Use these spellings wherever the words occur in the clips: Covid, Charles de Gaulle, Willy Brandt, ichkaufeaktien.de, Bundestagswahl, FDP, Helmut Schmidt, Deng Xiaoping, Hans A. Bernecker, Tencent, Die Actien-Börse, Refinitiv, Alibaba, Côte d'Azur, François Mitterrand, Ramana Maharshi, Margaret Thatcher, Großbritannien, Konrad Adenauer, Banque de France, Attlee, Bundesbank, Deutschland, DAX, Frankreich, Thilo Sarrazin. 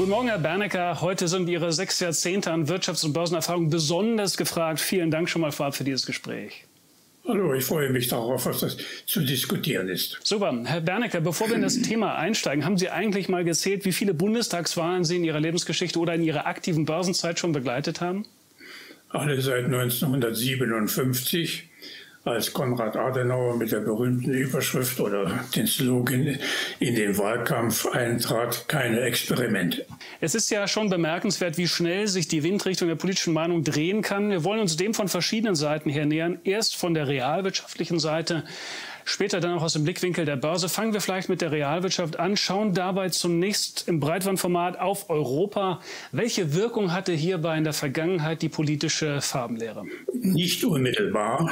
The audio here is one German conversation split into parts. Guten Morgen, Herr Bernecker. Heute sind Ihre 6 Jahrzehnte an Wirtschafts- und Börsenerfahrung besonders gefragt. Vielen Dank schon mal vorab für dieses Gespräch. Hallo, ich freue mich darauf, was das zu diskutieren ist. Super. Herr Bernecker, bevor wir in das Thema einsteigen, haben Sie eigentlich mal gezählt, wie viele Bundestagswahlen Sie in Ihrer Lebensgeschichte oder in Ihrer aktiven Börsenzeit schon begleitet haben? Alle seit 1957, als Konrad Adenauer mit der berühmten Überschrift oder den Slogan in den Wahlkampf eintrat: keine Experimente. Es ist ja schon bemerkenswert, wie schnell sich die Windrichtung der politischen Meinung drehen kann. Wir wollen uns dem von verschiedenen Seiten her nähern. Erst von der realwirtschaftlichen Seite, später dann auch aus dem Blickwinkel der Börse. Fangen wir vielleicht mit der Realwirtschaft an, schauen dabei zunächst im Breitbandformat auf Europa. Welche Wirkung hatte hierbei in der Vergangenheit die politische Farbenlehre? Nicht unmittelbar.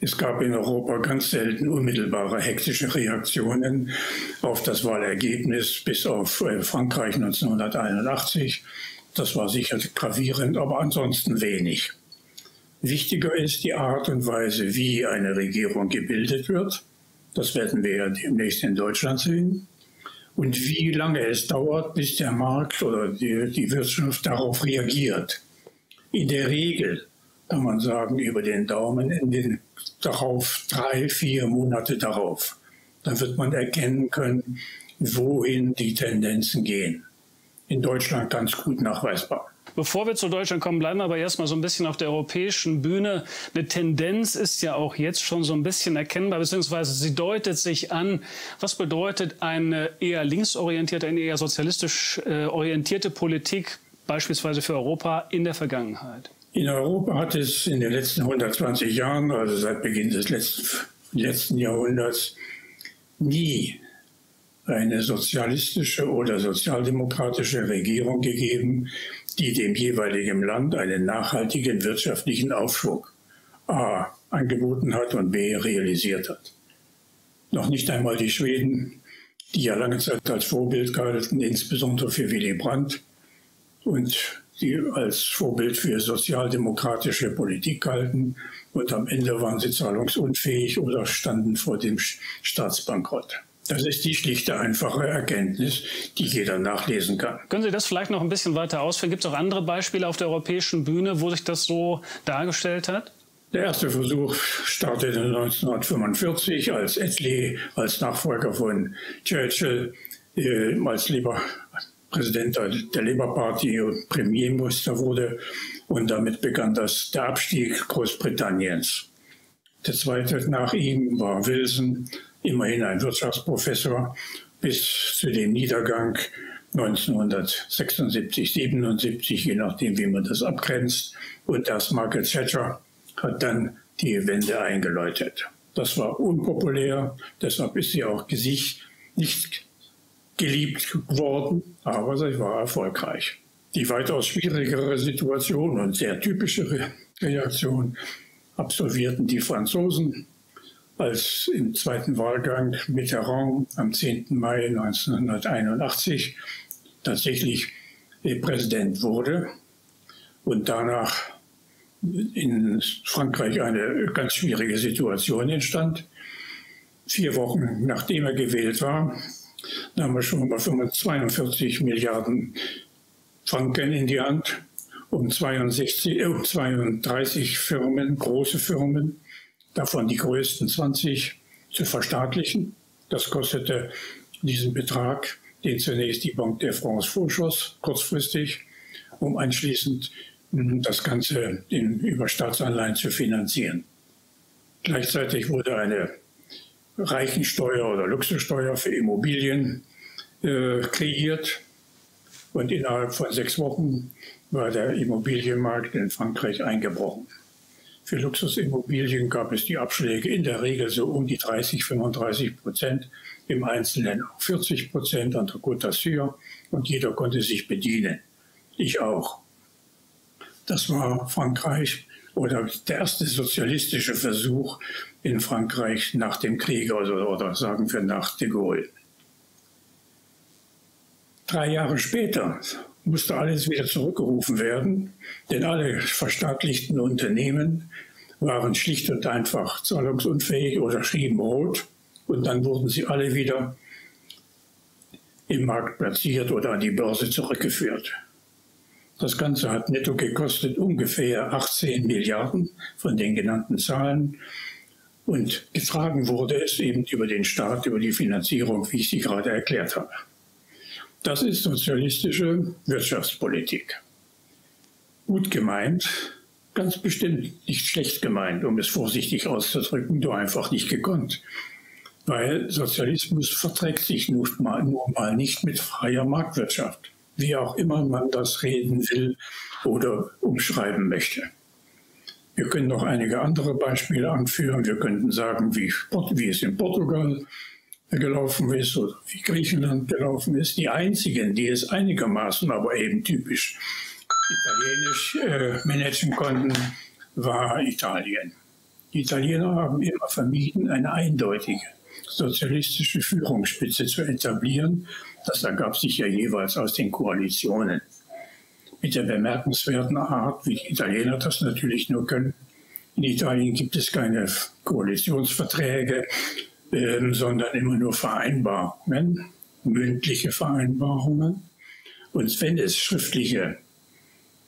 Es gab in Europa ganz selten unmittelbare hektische Reaktionen auf das Wahlergebnis, bis auf Frankreich 1981. Das war sicher gravierend, aber ansonsten wenig. Wichtiger ist die Art und Weise, wie eine Regierung gebildet wird. Das werden wir ja demnächst in Deutschland sehen. Und wie lange es dauert, bis der Markt oder die Wirtschaft darauf reagiert. In der Regel kann man sagen, über den Daumen in den darauf 3, 4 Monate darauf. Dann wird man erkennen können, wohin die Tendenzen gehen. In Deutschland ganz gut nachweisbar. Bevor wir zu Deutschland kommen, bleiben wir aber erstmal so ein bisschen auf der europäischen Bühne. Eine Tendenz ist ja auch jetzt schon so ein bisschen erkennbar, beziehungsweise sie deutet sich an. Was bedeutet eine eher linksorientierte, eine eher sozialistisch orientierte Politik, beispielsweise für Europa, in der Vergangenheit? In Europa hat es in den letzten 120 Jahren, also seit Beginn des letzten Jahrhunderts, nie eine sozialistische oder sozialdemokratische Regierung gegeben, die dem jeweiligen Land einen nachhaltigen wirtschaftlichen Aufschwung A. angeboten hat und B. realisiert hat. Noch nicht einmal die Schweden, die ja lange Zeit als Vorbild galten, insbesondere für Willy Brandt, und die als Vorbild für sozialdemokratische Politik galten, und am Ende waren sie zahlungsunfähig oder standen vor dem Staatsbankrott. Das ist die schlichte, einfache Erkenntnis, die jeder nachlesen kann. Können Sie das vielleicht noch ein bisschen weiter ausführen? Gibt es auch andere Beispiele auf der europäischen Bühne, wo sich das so dargestellt hat? Der erste Versuch startete 1945, als Attlee, als Nachfolger von Churchill, als Präsident der Labour Party und Premierminister wurde, und damit begann der Abstieg Großbritanniens. Der zweite nach ihm war Wilson, immerhin ein Wirtschaftsprofessor, bis zu dem Niedergang 1976, 77, je nachdem wie man das abgrenzt, und erst Margaret Thatcher hat dann die Wende eingeläutet. Das war unpopulär, deshalb ist sie auch nicht geliebt worden, aber sie war erfolgreich. Die weitaus schwierigere Situation und sehr typische Reaktion absolvierten die Franzosen, als im zweiten Wahlgang Mitterrand am 10. Mai 1981 tatsächlich Präsident wurde und danach in Frankreich eine ganz schwierige Situation entstand. 4 Wochen nachdem er gewählt war, da haben wir schon mal 42 Milliarden Franken in die Hand, um 32 Firmen, große Firmen, davon die größten 20, zu verstaatlichen. Das kostete diesen Betrag, den zunächst die Banque de France vorschoss, kurzfristig, um anschließend das Ganze über Staatsanleihen zu finanzieren. Gleichzeitig wurde eine Reichensteuer oder Luxussteuer für Immobilien kreiert. Und innerhalb von 6 Wochen war der Immobilienmarkt in Frankreich eingebrochen. Für Luxusimmobilien gab es die Abschläge in der Regel so um die 30–35%, im Einzelnen 40% an der Côte d'Azur, und jeder konnte sich bedienen. Ich auch. Das war Frankreich, oder der erste sozialistische Versuch in Frankreich nach dem Krieg, oder sagen wir nach de Gaulle. 3 Jahre später musste alles wieder zurückgerufen werden, denn alle verstaatlichten Unternehmen waren schlicht und einfach zahlungsunfähig oder schrieben rot, und dann wurden sie alle wieder im Markt platziert oder an die Börse zurückgeführt. Das Ganze hat netto gekostet ungefähr 18 Milliarden von den genannten Zahlen. Und getragen wurde es eben über den Staat, über die Finanzierung, wie ich sie gerade erklärt habe. Das ist sozialistische Wirtschaftspolitik. Gut gemeint, ganz bestimmt nicht schlecht gemeint, um es vorsichtig auszudrücken, nur einfach nicht gekonnt. Weil Sozialismus verträgt sich nur mal nicht mit freier Marktwirtschaft, wie auch immer man das reden will oder umschreiben möchte. Wir können noch einige andere Beispiele anführen. Wir könnten sagen, wie es in Portugal gelaufen ist oder wie Griechenland gelaufen ist. Die einzigen, die es einigermaßen, aber eben typisch italienisch managen konnten, war Italien. Die Italiener haben immer vermieden, eine eindeutige sozialistische Führungsspitze zu etablieren. Das ergab sich ja jeweils aus den Koalitionen. Mit der bemerkenswerten Art, wie die Italiener das natürlich nur können. In Italien gibt es keine Koalitionsverträge, sondern immer nur Vereinbarungen, mündliche Vereinbarungen. Und wenn es schriftliche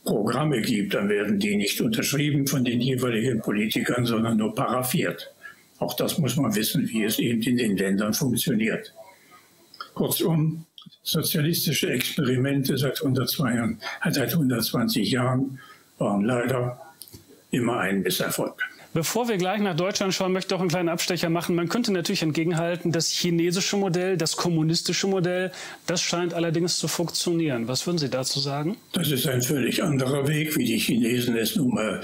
Programme gibt, dann werden die nicht unterschrieben von den jeweiligen Politikern, sondern nur paraphiert. Auch das muss man wissen, wie es eben in den Ländern funktioniert. Kurzum, sozialistische Experimente seit 120 Jahren waren leider immer ein Misserfolg. Bevor wir gleich nach Deutschland schauen, möchte ich auch einen kleinen Abstecher machen. Man könnte natürlich entgegenhalten, das chinesische Modell, das kommunistische Modell, das scheint allerdings zu funktionieren. Was würden Sie dazu sagen? Das ist ein völlig anderer Weg, wie die Chinesen es nun mal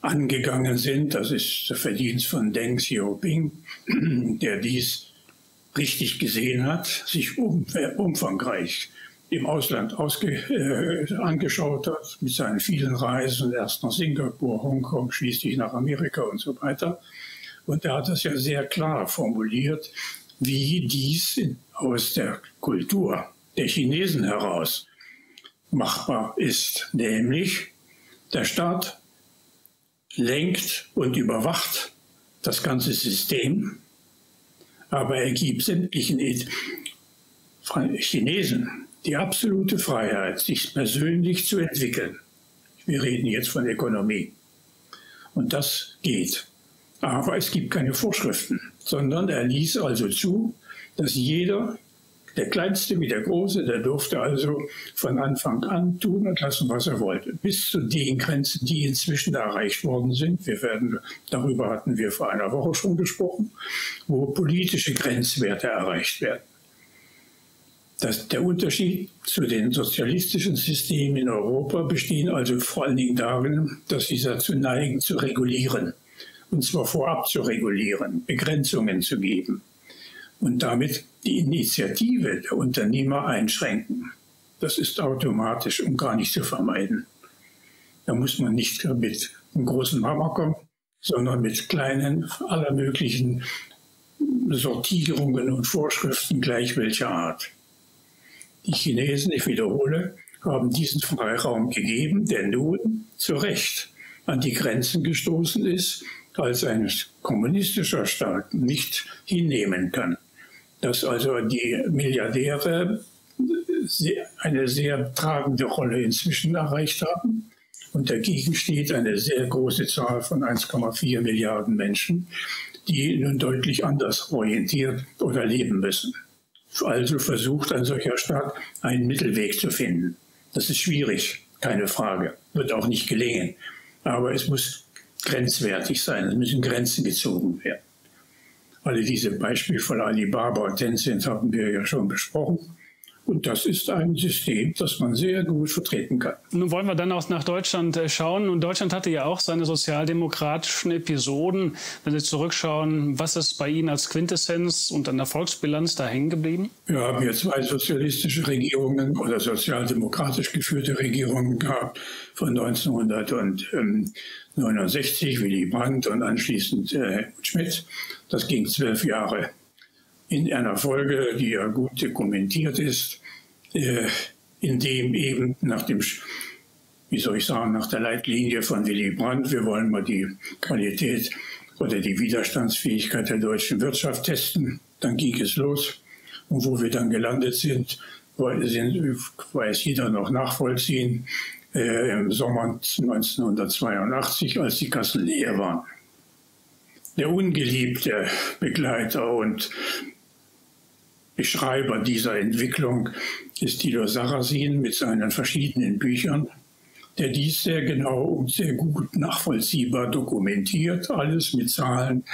angegangen sind. Das ist der Verdienst von Deng Xiaoping, der dies richtig gesehen hat, sich umfangreich im Ausland angeschaut hat, mit seinen vielen Reisen, erst nach Singapur, Hongkong, schließlich nach Amerika und so weiter. Und er hat das ja sehr klar formuliert, wie dies aus der Kultur der Chinesen heraus machbar ist. Nämlich, der Staat lenkt und überwacht das ganze System, aber er gibt sämtlichen Chinesen die absolute Freiheit, sich persönlich zu entwickeln. Wir reden jetzt von Ökonomie. Und das geht. Aber es gibt keine Vorschriften, sondern er ließ also zu, dass jeder, der Kleinste wie der Große, der durfte also von Anfang an tun und lassen, was er wollte. Bis zu den Grenzen, die inzwischen erreicht worden sind. Darüber hatten wir vor einer Woche schon gesprochen, wo politische Grenzwerte erreicht werden. Der Unterschied zu den sozialistischen Systemen in Europa besteht also vor allen Dingen darin, dass sie dazu neigen, zu regulieren. Und zwar vorab zu regulieren, Begrenzungen zu geben. Und damit die Initiative der Unternehmer einschränken. Das ist automatisch und gar nicht zu vermeiden. Da muss man nicht mit einem großen Hammer kommen, sondern mit kleinen, aller möglichen Sortierungen und Vorschriften gleich welcher Art. Die Chinesen, ich wiederhole, haben diesen Freiraum gegeben, der nun zu Recht an die Grenzen gestoßen ist, als ein kommunistischer Staat nicht hinnehmen kann. Dass also die Milliardäre eine sehr tragende Rolle inzwischen erreicht haben. Und dagegen steht eine sehr große Zahl von 1,4 Milliarden Menschen, die nun deutlich anders orientiert oder leben müssen. Also versucht ein solcher Staat, einen Mittelweg zu finden. Das ist schwierig, keine Frage. Wird auch nicht gelingen. Aber es muss grenzwertig sein. Es müssen Grenzen gezogen werden. Alle diese Beispiele von Alibaba und Tencent haben wir ja schon besprochen. Und das ist ein System, das man sehr gut vertreten kann. Nun wollen wir dann auch nach Deutschland schauen. Und Deutschland hatte ja auch seine sozialdemokratischen Episoden. Wenn Sie zurückschauen, was ist bei Ihnen als Quintessenz und an der Volksbilanz da hängen geblieben? Wir haben hier zwei sozialistische Regierungen oder sozialdemokratisch geführte Regierungen gehabt von 1969, Willy Brandt und anschließend Helmut Schmidt. Das ging 12 Jahre. In einer Folge, die ja gut dokumentiert ist, in dem eben nach der Leitlinie von Willy Brandt, wir wollen mal die Qualität oder die Widerstandsfähigkeit der deutschen Wirtschaft testen, dann ging es los Und wo wir dann gelandet sind, weiß jeder noch nachvollziehen, im Sommer 1982, als die Kassen leer waren. Der ungeliebte Begleiter und Beschreiber dieser Entwicklung ist Thilo Sarrazin mit seinen verschiedenen Büchern, der dies sehr genau und sehr gut nachvollziehbar dokumentiert, alles mit Zahlen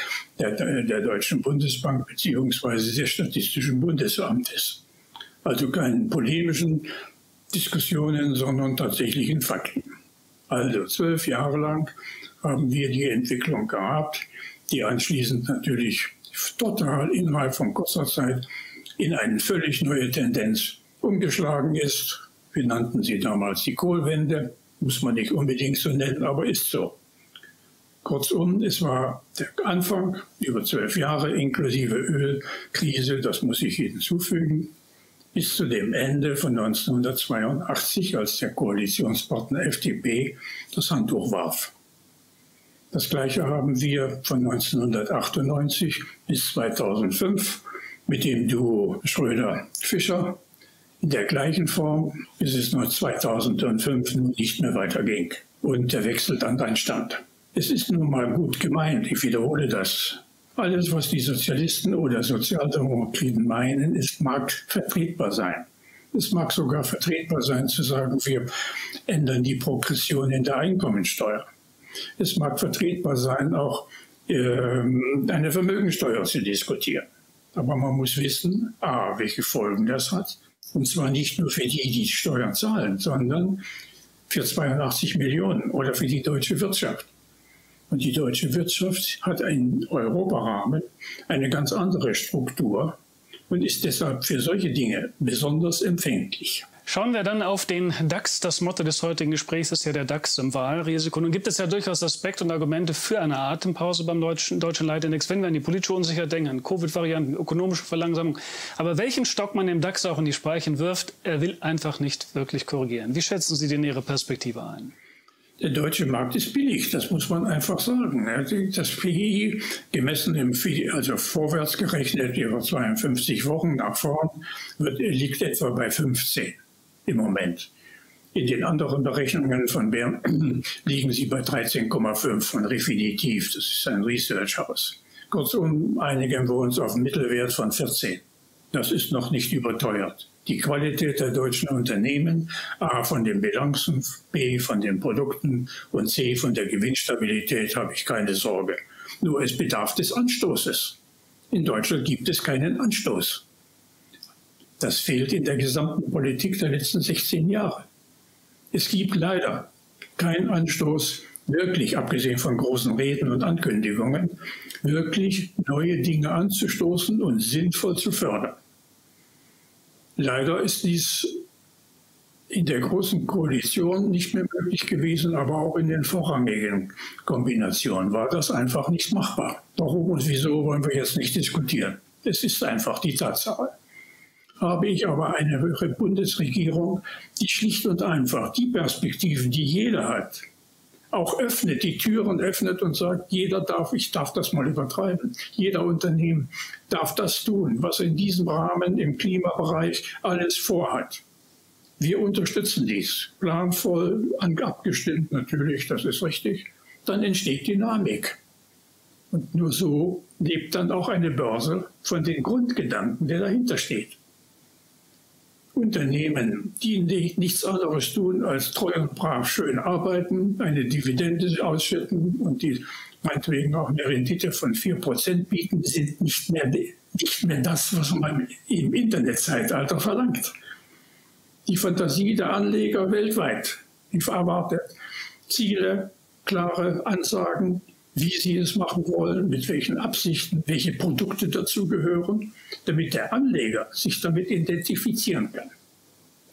der Deutschen Bundesbank bzw. des Statistischen Bundesamtes. Also keinen polemischen Diskussionen, sondern tatsächlichen Fakten. Also 12 Jahre lang haben wir die Entwicklung gehabt, die anschließend natürlich total innerhalb von kurzer Zeit in eine völlig neue Tendenz umgeschlagen ist. Wir nannten sie damals die Kohlwende, muss man nicht unbedingt so nennen, aber ist so. Kurzum, es war der Anfang, über 12 Jahre inklusive Ölkrise, das muss ich hinzufügen, bis zu dem Ende von 1982, als der Koalitionspartner FDP das Handtuch warf. Das Gleiche haben wir von 1998 bis 2005 mit dem Duo Schröder-Fischer in der gleichen Form, bis es noch 2005 nicht mehr weiterging. Und der Wechsel dann entstand. Es ist nun mal gut gemeint, ich wiederhole das. Alles, was die Sozialisten oder Sozialdemokraten meinen, ist, mag vertretbar sein. Es mag sogar vertretbar sein, zu sagen, wir ändern die Progression in der Einkommensteuer. Es mag vertretbar sein, auch eine Vermögensteuer zu diskutieren. Aber man muss wissen, a, welche Folgen das hat. Und zwar nicht nur für die, die Steuern zahlen, sondern für 82 Millionen oder für die deutsche Wirtschaft. Und die deutsche Wirtschaft hat im Europarahmen eine ganz andere Struktur und ist deshalb für solche Dinge besonders empfänglich. Schauen wir dann auf den DAX. Das Motto des heutigen Gesprächs ist ja der DAX im Wahlrisiko. Nun gibt es ja durchaus Aspekte und Argumente für eine Atempause beim deutschen Leitindex, wenn wir an die politische Unsicherheit denken, Covid-Varianten, ökonomische Verlangsamung. Aber welchen Stock man dem DAX auch in die Speichen wirft, er will einfach nicht wirklich korrigieren. Wie schätzen Sie denn Ihre Perspektive ein? Der deutsche Markt ist billig, das muss man einfach sagen. Das PI gemessen im, also vorwärts gerechnet über 52 Wochen nach vorn, liegt etwa bei 15 im Moment. In den anderen Berechnungen von Bern liegen sie bei 13,5 von Refinitiv, das ist ein Research-Haus. Kurzum, einigen wir uns auf einen Mittelwert von 14. Das ist noch nicht überteuert. Die Qualität der deutschen Unternehmen, a, von den Bilanzen, b, von den Produkten und c, von der Gewinnstabilität habe ich keine Sorge. Nur es bedarf des Anstoßes. In Deutschland gibt es keinen Anstoß. Das fehlt in der gesamten Politik der letzten 16 Jahre. Es gibt leider keinen Anstoß, wirklich, abgesehen von großen Reden und Ankündigungen, wirklich neue Dinge anzustoßen und sinnvoll zu fördern. Leider ist dies in der Großen Koalition nicht mehr möglich gewesen, aber auch in den vorrangigen Kombinationen war das einfach nicht machbar. Warum und wieso wollen wir jetzt nicht diskutieren? Es ist einfach die Tatsache. Habe ich aber eine höhere Bundesregierung, die schlicht und einfach die Perspektiven, die jeder hat, auch öffnet, die Türen öffnet und sagt, jeder darf, ich darf das mal übertreiben, jeder Unternehmen darf das tun, was in diesem Rahmen im Klimabereich alles vorhat. Wir unterstützen dies, planvoll, abgestimmt natürlich, das ist richtig, dann entsteht Dynamik. Und nur so lebt dann auch eine Börse von den Grundgedanken, der dahinter steht. Unternehmen, die nichts anderes tun, als treu und brav schön arbeiten, eine Dividende ausschütten und die meinetwegen auch eine Rendite von 4% bieten, sind nicht mehr das, was man im Internetzeitalter verlangt. Die Fantasie der Anleger weltweit erwartet Ziele, klare Ansagen, wie sie es machen wollen, mit welchen Absichten, welche Produkte dazugehören, damit der Anleger sich damit identifizieren kann.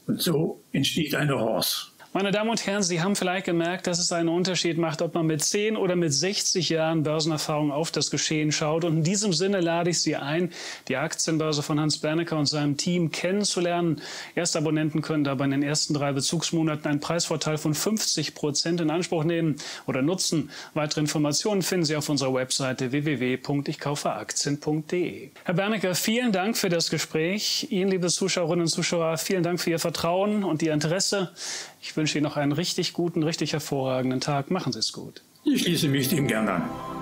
Und so entsteht eine Horse. Meine Damen und Herren, Sie haben vielleicht gemerkt, dass es einen Unterschied macht, ob man mit 10 oder mit 60 Jahren Börsenerfahrung auf das Geschehen schaut. Und in diesem Sinne lade ich Sie ein, die Aktienbörse von Hans Bernecker und seinem Team kennenzulernen. Erstabonnenten können dabei in den ersten 3 Bezugsmonaten einen Preisvorteil von 50% in Anspruch nehmen oder nutzen. Weitere Informationen finden Sie auf unserer Webseite www.ichkaufeaktien.de. Herr Bernecker, vielen Dank für das Gespräch. Ihnen, liebe Zuschauerinnen und Zuschauer, vielen Dank für Ihr Vertrauen und Ihr Interesse. Ich wünsche Ihnen noch einen richtig guten, richtig hervorragenden Tag. Machen Sie es gut. Ich schließe mich dem gerne an.